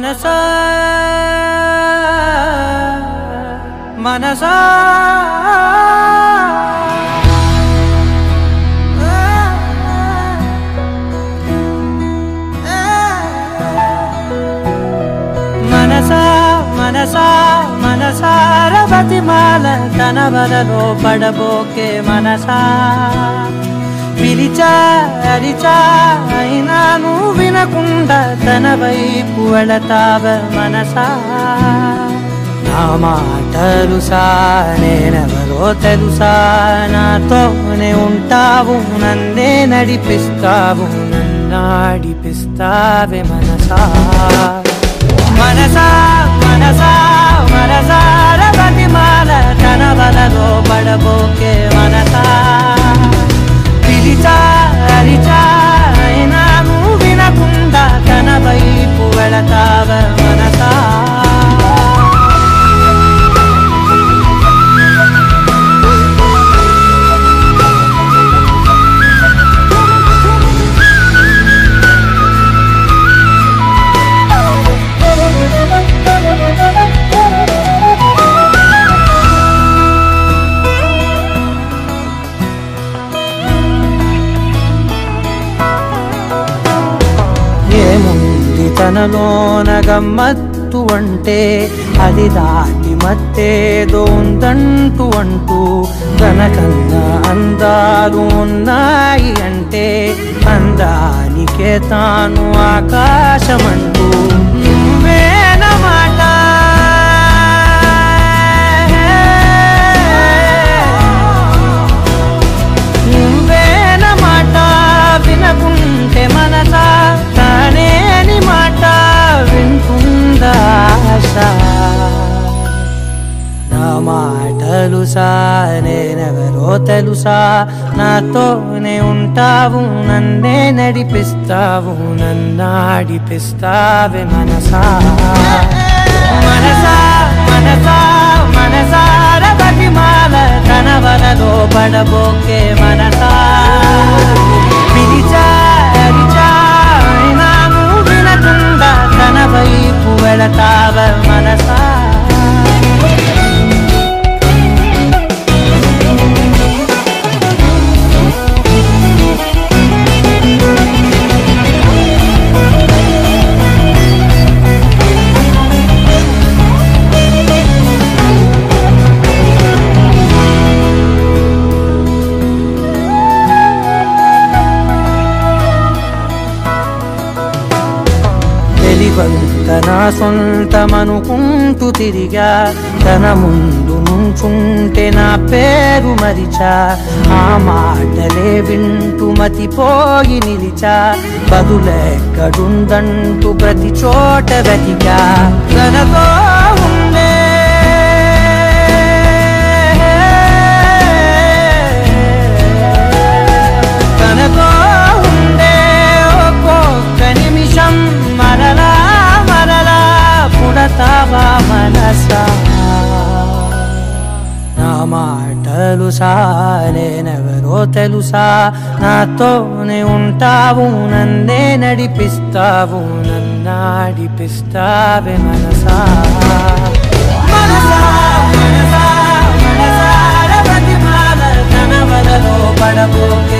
Manasa Manasa Manasa, Manasa, Arabati mala kanavadalo padaboke Manasa. Pilicha, aricha, aina nuvinakunda tanavaipu velatava Manasa. Na mata telusa, nenevaro telusa, natone untavu nande nadipistavu nannadipistave Manasa. Manasa. Manasa, Manasa, Arabati mala, tanavadalo padaboke Manasa. Pilicha, aricha, aina nuvinakunda tanavaipu velatava Manasa. తనలోన గమ్మత్తు అంటే అది దాటి మత్తేదో ఉందంటూ అంటూ తనకన్నా అందాలు ఉన్నాయి అంటే అందానికే తాను ఆకాశమంటూ నువ్వేనమాట నువ్వేనమాట వినకుంటే మనసా తెలుసా నేనెవరో తెలుసా నాతోనే ఉంటావు నన్నే నడిపిస్తావు నన్నాడిపిస్తావే మనసా మనసా మనసా మనసా రబతి మాల కనవలలో పడబోకే మనసా పిలిచా అరిచా అయినా నువ్వు వినకుండా తన వైపు వెళతావ మనసా తన సొంతమనుకుంటూ తిరిగా తన ముందు నుంచుంటే నా పేరు మరిచా ఆ మాటలే వింటూ మతిపోయి నిలిచా బదులెక్కడుందంటూ ప్రతి చోట వెతిగా తనతో ఉండే తనతో ఉండే ఒక్కొక్క నిమిషం మరలా పుడతావా మనసా నా మాటలుసా నేనెవరో తెలుసా నాతోనే ఉంటావు నన్నే నడిపిస్తావు నన్నాడిపిస్తావే మనసా మనసా మనసా మనసా రబతి మాల తనవలలో పడబోకే